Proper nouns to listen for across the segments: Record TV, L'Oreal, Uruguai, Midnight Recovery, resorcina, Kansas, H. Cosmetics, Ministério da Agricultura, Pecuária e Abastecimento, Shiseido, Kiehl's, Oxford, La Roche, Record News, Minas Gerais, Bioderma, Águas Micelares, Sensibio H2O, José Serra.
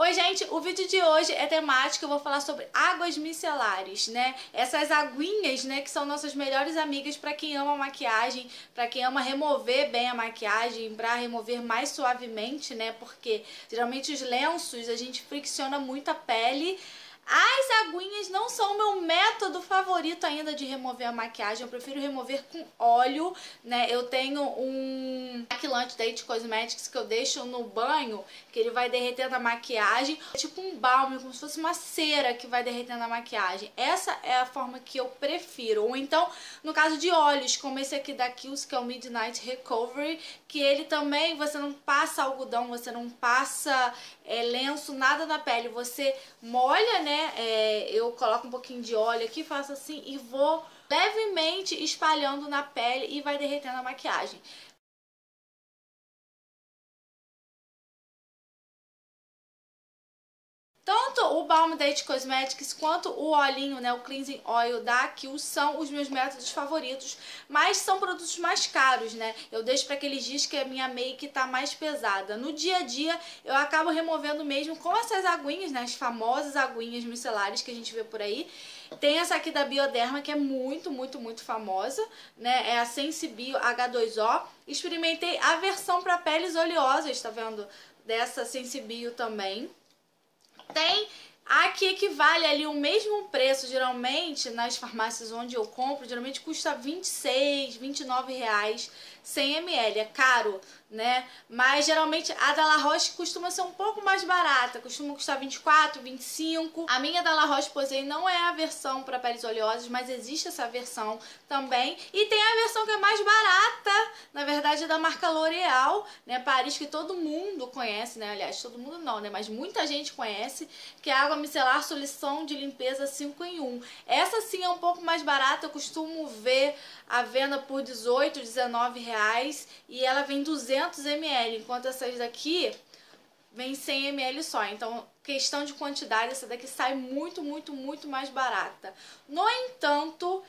Oi gente, o vídeo de hoje é temático, eu vou falar sobre águas micelares, né? Essas aguinhas, né, que são nossas melhores amigas para quem ama maquiagem, para quem ama remover bem a maquiagem, para remover mais suavemente, né? Porque geralmente os lenços a gente fricciona muito a pele. As aguinhas não são o meu método favorito ainda de remover a maquiagem, eu prefiro remover com óleo, né? Eu tenho um maquilante da H. Cosmetics que eu deixo no banho, que ele vai derretendo a maquiagem, é tipo um balme, como se fosse uma cera que vai derretendo a maquiagem. Essa é a forma que eu prefiro, ou então, no caso de óleos, como esse aqui da Kiehl's, que é o Midnight Recovery, que ele também, você não passa algodão, você não passa lenço, nada na pele, você molha, né? Eu coloco um pouquinho de óleo aqui, faço assim e vou levemente espalhando na pele e vai derretendo a maquiagem. Tanto o balme da H. Cosmetics quanto o olhinho, né, o cleansing oil da Kiehl's são os meus métodos favoritos, mas são produtos mais caros, né? Eu deixo para aqueles dias que a minha make tá mais pesada. No dia a dia, eu acabo removendo mesmo com essas aguinhas, né, as famosas aguinhas micelares que a gente vê por aí. Tem essa aqui da Bioderma, que é muito famosa, né? É a Sensibio H2O. Experimentei a versão para peles oleosas, tá vendo? Dessa Sensibio também. Tem a que equivale ali o mesmo preço, geralmente, nas farmácias onde eu compro, geralmente custa R$26, R$29 100 ml, é caro, né? Mas geralmente a da La Roche costuma ser um pouco mais barata, costuma custar R$24, R$25. A minha da La Roche Posay não é a versão para peles oleosas, mas existe essa versão também. E tem a versão que é mais barata, na verdade é da marca L'Oreal, né? Paris, que todo mundo conhece, né? Aliás, todo mundo não, né? Mas muita gente conhece, que é a água micelar solução de limpeza 5 em 1. Essa sim é um pouco mais barata, eu costumo ver a venda por R$18, R$19 e ela vem 200 ml, enquanto essas daqui vem 100 ml só. Então, questão de quantidade, essa daqui sai muito mais barata. No entanto,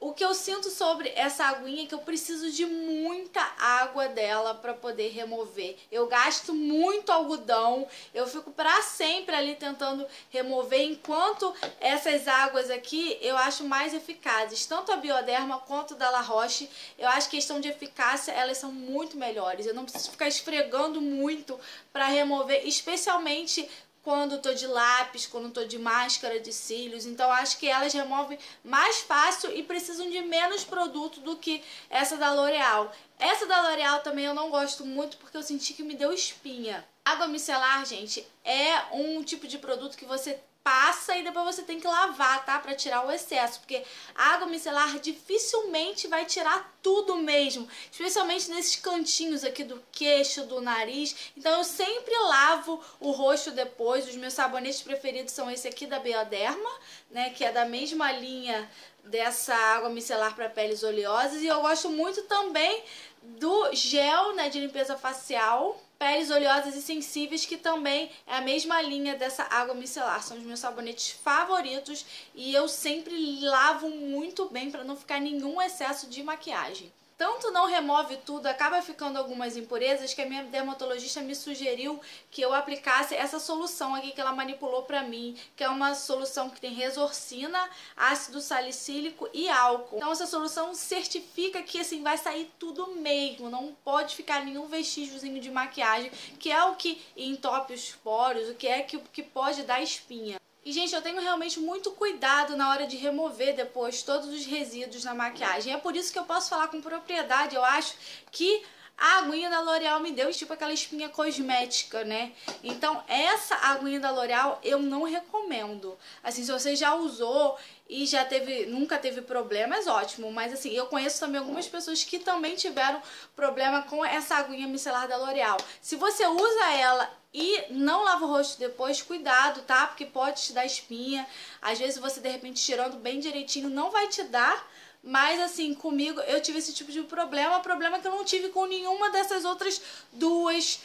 o que eu sinto sobre essa aguinha é que eu preciso de muita água dela para poder remover. Eu gasto muito algodão, eu fico para sempre ali tentando remover, enquanto essas águas aqui eu acho mais eficazes. Tanto a Bioderma quanto a da La Roche, eu acho que questão de eficácia, elas são muito melhores. Eu não preciso ficar esfregando muito para remover, especialmente quando eu tô de lápis, quando eu tô de máscara de cílios. Então acho que elas removem mais fácil e precisam de menos produto do que essa da L'Oreal. Essa da L'Oreal também eu não gosto muito porque eu senti que me deu espinha. Água micelar, gente, é um tipo de produto que você passa e depois você tem que lavar, tá? Pra tirar o excesso, porque a água micelar dificilmente vai tirar tudo mesmo, especialmente nesses cantinhos aqui do queixo, do nariz. Então eu sempre lavo o rosto depois. Os meus sabonetes preferidos são esse aqui da Bioderma, né? Que é da mesma linha dessa água micelar para peles oleosas. E eu gosto muito também do gel, né, de limpeza facial, peles oleosas e sensíveis, que também é a mesma linha dessa água micelar. São os meus sabonetes favoritos e eu sempre lavo muito bem para não ficar nenhum excesso de maquiagem. Tanto não remove tudo, acaba ficando algumas impurezas, que a minha dermatologista me sugeriu que eu aplicasse essa solução aqui que ela manipulou pra mim, que é uma solução que tem resorcina, ácido salicílico e álcool. Então essa solução certifica que, assim, vai sair tudo mesmo, não pode ficar nenhum vestígiozinho de maquiagem, que é o que entope os poros, o que é que pode dar espinha. E, gente, eu tenho realmente muito cuidado na hora de remover depois todos os resíduos na maquiagem. É por isso que eu posso falar com propriedade. Eu acho que a aguinha da L'Oreal me deu tipo aquela espinha cosmética, né? Então, essa aguinha da L'Oreal eu não recomendo. Assim, se você já usou e já teve, nunca teve problemas, ótimo. Mas assim, eu conheço também algumas pessoas que também tiveram problema com essa aguinha micelar da L'Oreal. Se você usa ela e não lava o rosto depois, cuidado, tá? Porque pode te dar espinha. Às vezes você, de repente, tirando bem direitinho, não vai te dar. Mas assim, comigo eu tive esse tipo de problema. Problema que eu não tive com nenhuma dessas outras duas,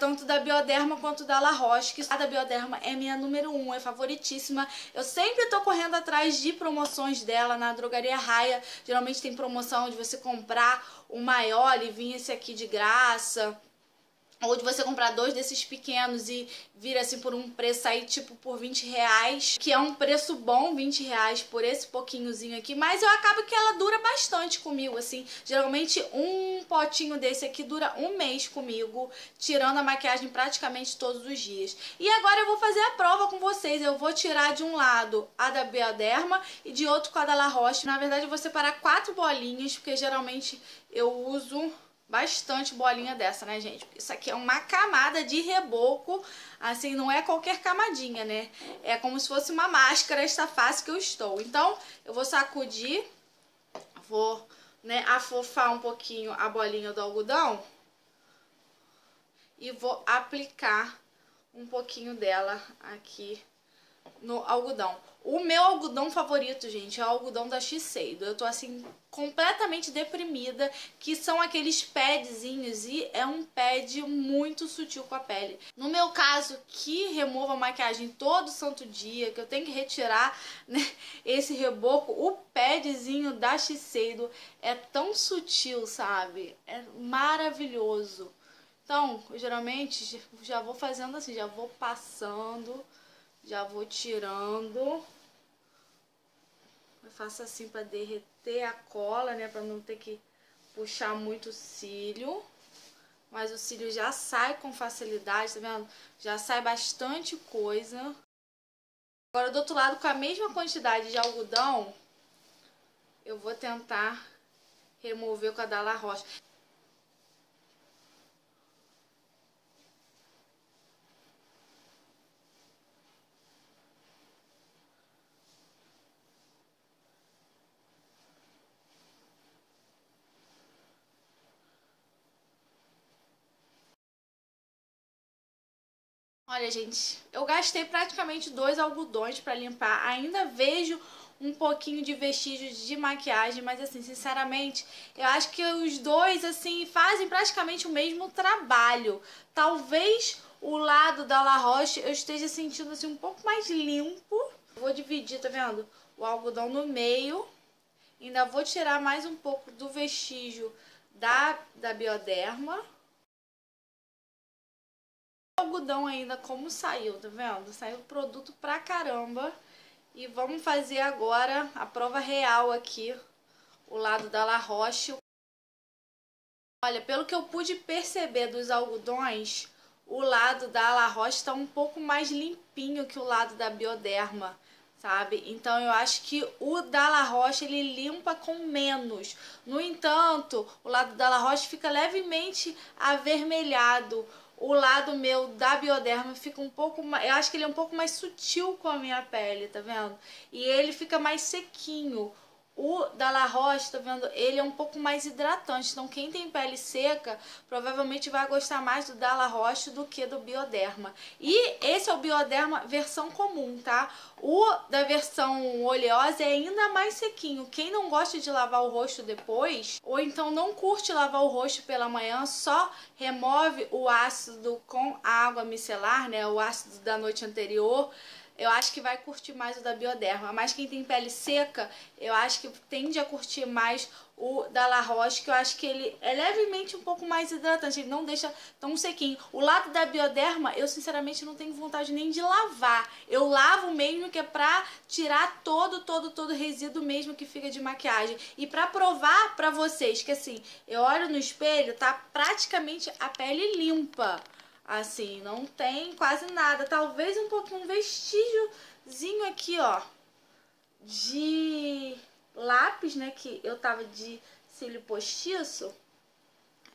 tanto da Bioderma quanto da La Roche, que a da Bioderma é minha número 1, é favoritíssima. Eu sempre tô correndo atrás de promoções dela na Drogaria Raia. Geralmente tem promoção de você comprar o maior e vir esse aqui de graça. Ou de você comprar dois desses pequenos e vir assim por um preço, sair tipo por R$20, que é um preço bom, R$20 por esse pouquinhozinho aqui. Mas eu acabo que ela dura bastante comigo, assim. Geralmente um potinho desse aqui dura um mês comigo, tirando a maquiagem praticamente todos os dias. E agora eu vou fazer a prova com vocês. Eu vou tirar de um lado a da Bioderma e de outro com a da La Roche. Na verdade eu vou separar 4 bolinhas, porque geralmente eu uso bastante bolinha dessa, né, gente? Isso aqui é uma camada de reboco, assim, não é qualquer camadinha, né? É como se fosse uma máscara, esta face que eu estou. Então, eu vou sacudir, vou, né, afofar um pouquinho a bolinha do algodão e vou aplicar um pouquinho dela aqui no algodão. O meu algodão favorito, gente, é o algodão da Shiseido. Eu tô, assim, completamente deprimida, que são aqueles padzinhos, e é um pad muito sutil com a pele. No meu caso, que remova a maquiagem todo santo dia, que eu tenho que retirar, né, esse reboco, o padzinho da Shiseido é tão sutil, sabe? É maravilhoso. Então, eu geralmente já vou fazendo assim, já vou passando, já vou tirando. Eu faço assim pra derreter a cola, né? Pra não ter que puxar muito o cílio. Mas o cílio já sai com facilidade, tá vendo? Já sai bastante coisa. Agora do outro lado, com a mesma quantidade de algodão, eu vou tentar remover com a da La Roche. Olha, gente, eu gastei praticamente 2 algodões pra limpar. Ainda vejo um pouquinho de vestígios de maquiagem, mas assim, sinceramente, eu acho que os dois, assim, fazem praticamente o mesmo trabalho. Talvez o lado da La Roche eu esteja sentindo, assim, um pouco mais limpo. Vou dividir, tá vendo? O algodão no meio. Ainda vou tirar mais um pouco do vestígio da Bioderma. Algodão ainda como saiu, tá vendo? Saiu produto pra caramba. E vamos fazer agora a prova real aqui, o lado da La Roche. Olha, pelo que eu pude perceber dos algodões, o lado da La Roche tá um pouco mais limpinho que o lado da Bioderma, sabe? Então eu acho que o da La Roche, ele limpa com menos. No entanto, o lado da La Roche fica levemente avermelhado. O lado meu da Bioderma fica um pouco mais... Eu acho que ele é um pouco mais sutil com a minha pele, tá vendo? E ele fica mais sequinho. O da La Roche, tá vendo? Ele é um pouco mais hidratante. Então quem tem pele seca, provavelmente vai gostar mais do da La Roche do que do Bioderma. E esse é o Bioderma versão comum, tá? O da versão oleosa é ainda mais sequinho. Quem não gosta de lavar o rosto depois, ou então não curte lavar o rosto pela manhã, só remove o ácido com a água micelar, né? O ácido da noite anterior. Eu acho que vai curtir mais o da Bioderma. Mas quem tem pele seca, eu acho que tende a curtir mais o da La Roche, que eu acho que ele é levemente um pouco mais hidratante. Ele não deixa tão sequinho. O lado da Bioderma, eu sinceramente não tenho vontade nem de lavar. Eu lavo mesmo que é pra tirar todo resíduo mesmo que fica de maquiagem. E pra provar pra vocês que assim, eu olho no espelho, tá praticamente a pele limpa. Assim, não tem quase nada. Talvez um pouquinho, um vestígiozinho aqui, ó, de lápis, né, que eu tava de cílio postiço.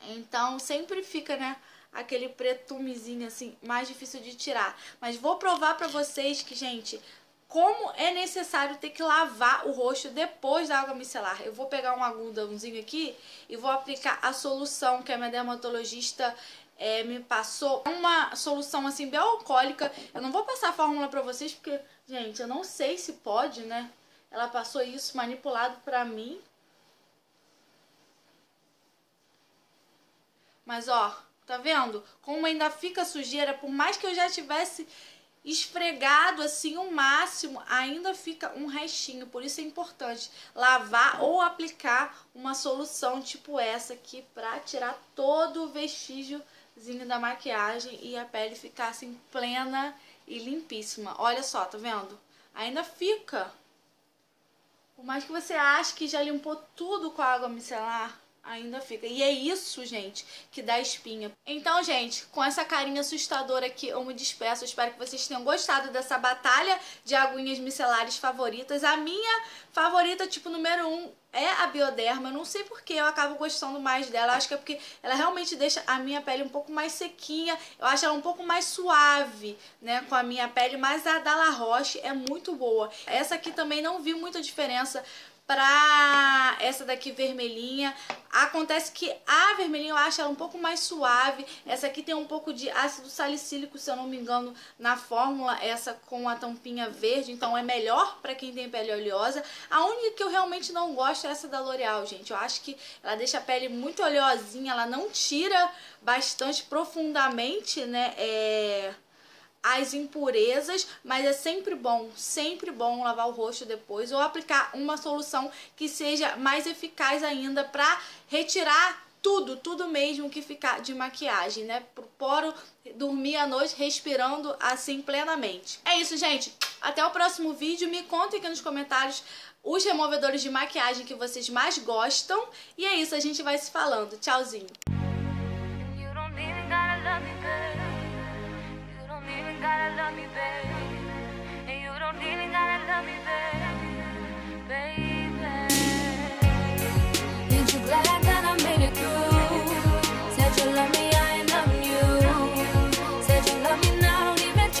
Então sempre fica, né, aquele pretumezinho assim, mais difícil de tirar. Mas vou provar pra vocês que, gente, como é necessário ter que lavar o rosto depois da água micelar. Eu vou pegar um algodãozinho aqui e vou aplicar a solução que a minha dermatologista me passou. Uma solução assim bioalcoólica. Eu não vou passar a fórmula pra vocês porque, gente, eu não sei se pode, né? Ela passou isso manipulado pra mim. Mas ó, tá vendo? Como ainda fica sujeira, por mais que eu já tivesse esfregado assim o máximo, ainda fica um restinho. Por isso é importante lavar ou aplicar uma solução tipo essa aqui pra tirar todo o vestígio da maquiagem e a pele ficar assim plena e limpíssima. Olha só, tá vendo? Ainda fica. Por mais que você ache que já limpou tudo com a água micelar, ainda fica. E é isso, gente, que dá espinha. Então, gente, com essa carinha assustadora aqui, eu me despeço. Eu espero que vocês tenham gostado dessa batalha de aguinhas micelares favoritas. A minha favorita, tipo, número 1... é a Bioderma. Eu não sei porque eu acabo gostando mais dela. Eu acho que é porque ela realmente deixa a minha pele um pouco mais sequinha. Eu acho ela um pouco mais suave, né, com a minha pele. Mas a da La Roche é muito boa. Essa aqui também não vi muita diferença pra essa daqui vermelhinha. Acontece que a vermelhinha eu acho ela um pouco mais suave. Essa aqui tem um pouco de ácido salicílico, se eu não me engano, na fórmula. Essa com a tampinha verde, então é melhor pra quem tem pele oleosa. A única que eu realmente não gosto é essa da L'Oreal, gente. Eu acho que ela deixa a pele muito oleosinha. Ela não tira bastante profundamente, né, as impurezas, mas é sempre bom lavar o rosto depois ou aplicar uma solução que seja mais eficaz ainda pra retirar tudo mesmo que ficar de maquiagem, né? Pro poro dormir à noite respirando assim plenamente. É isso, gente. Até o próximo vídeo. Me contem aqui nos comentários os removedores de maquiagem que vocês mais gostam. E é isso, a gente vai se falando. Tchauzinho. Gotta love me, babe. And you don't even gotta love me, babe.